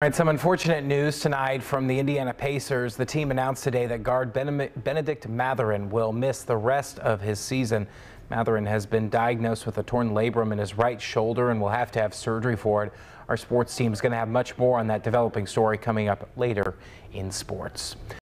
All right, some unfortunate news tonight from the Indiana Pacers. The team announced today that guard Benedict Mathurin will miss the rest of his season. Mathurin has been diagnosed with a torn labrum in his right shoulder and will have to have surgery for it. Our sports team is going to have much more on that developing story coming up later in sports.